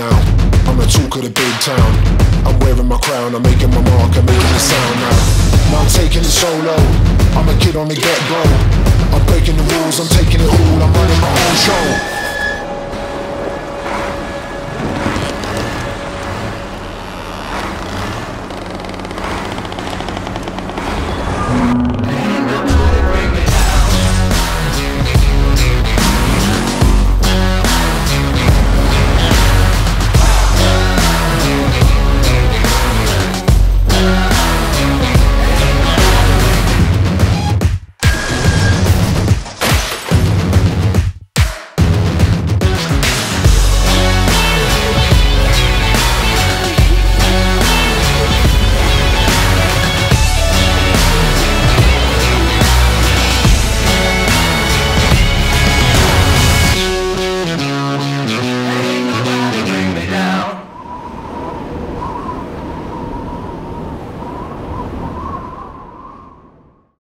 now. I'm the talk of the big town. I'm wearing my crown, I'm making my mark, I'm making a sound now. Now I'm taking it solo, I'm a kid on the get-go. I'm breaking the rules, I'm taking it all, I'm running my own show.